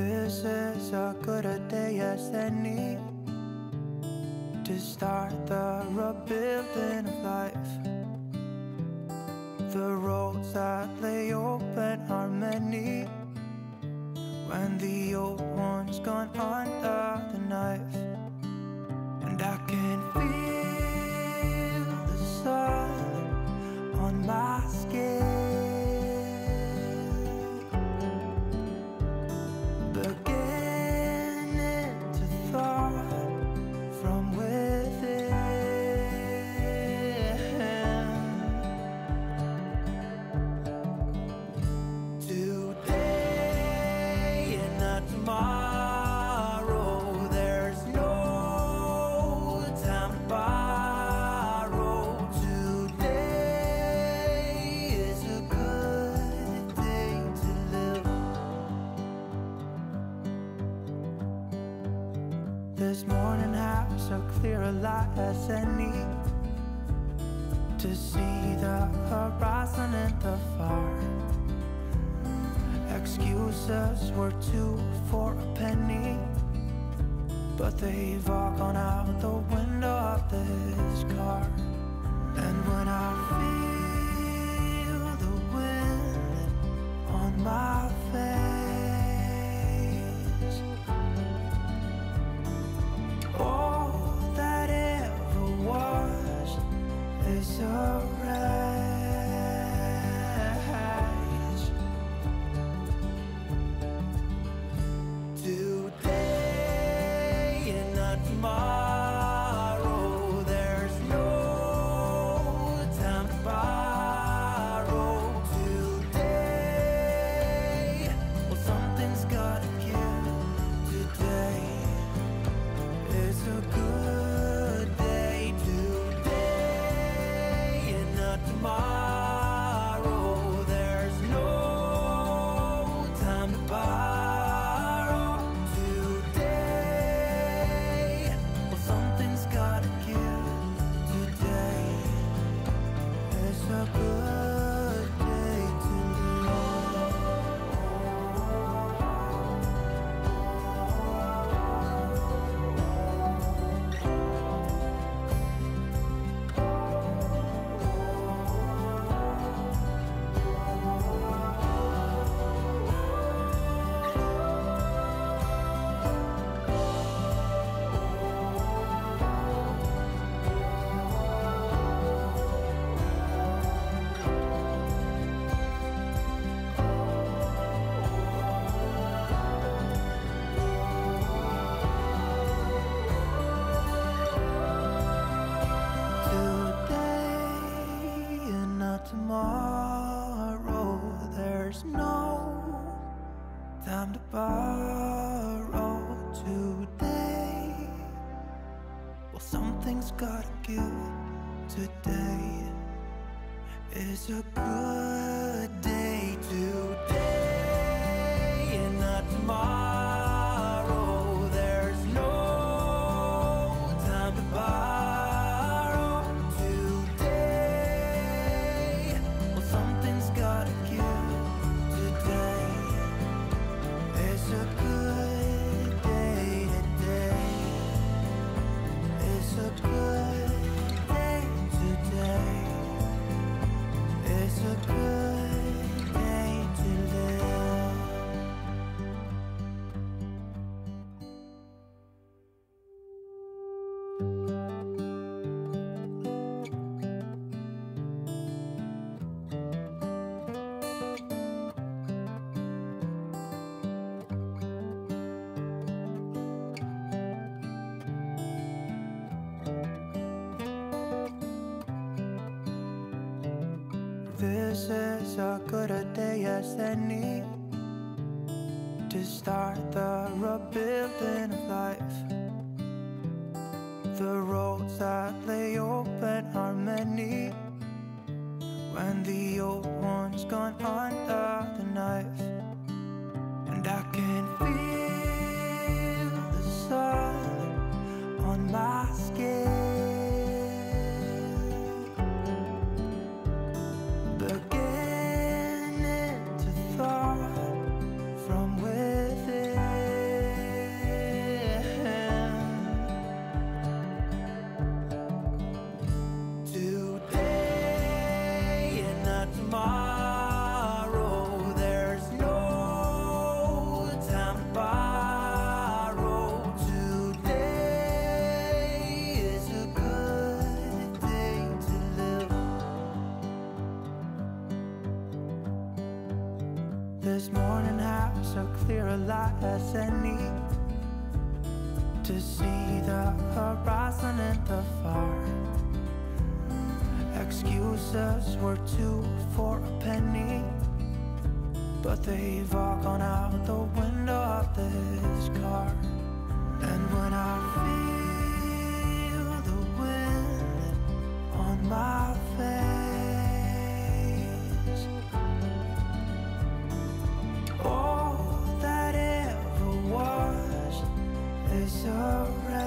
This is as good a day as any to start the rebuilding of life. The roads that lay open are many, when the old one's gone under the knife. And I can feel the sun on my skin. A light as any to see the horizon and the far. Excuses were 2 for a penny, but they've all gone out the window of this car. And when I feel the wind on my face, wash is a rage. Today and not tomorrow, there's no time to borrow. Today, well, something's gotta give. Today is a good day. Today and not tomorrow, there's no time to borrow. Today, well, something's gotta give. Today is a good day to tomorrow, there's no time to borrow. Today, well, something's gotta give. Today is a good day. Today and not tomorrow, there's no time to borrow. This is as good a day as any to start the rebuilding of life. The roads that lay open are many, when the old one's gone under the knife. And I can feel the sun on my skin. Beginning to thaw from within. This morning has a clear a light as any to see the horizon and the far. Excuses were 2 for a penny, but they've all gone out the window of this car. And when I feel the wind on my face, all that ever was is a race.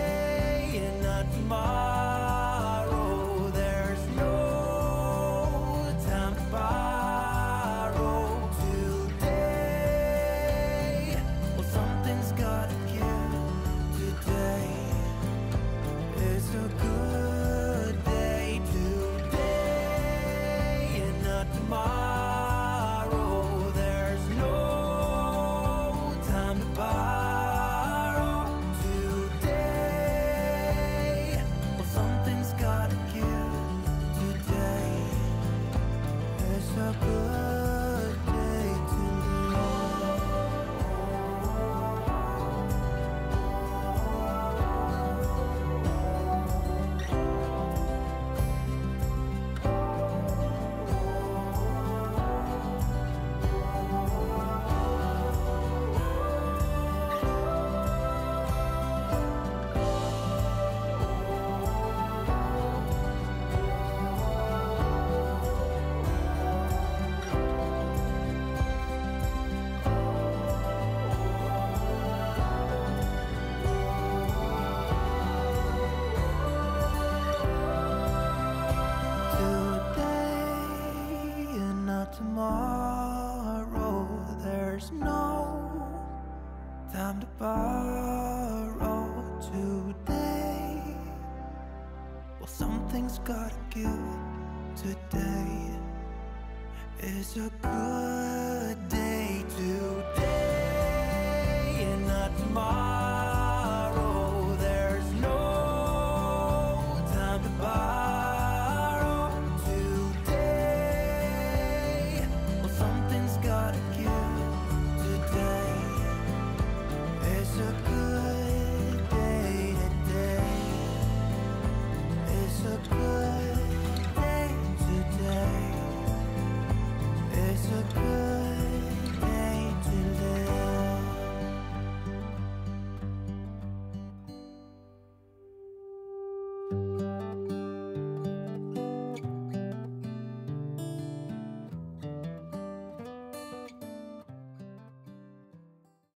Today and not tomorrow. Something's gotta give. Today is a good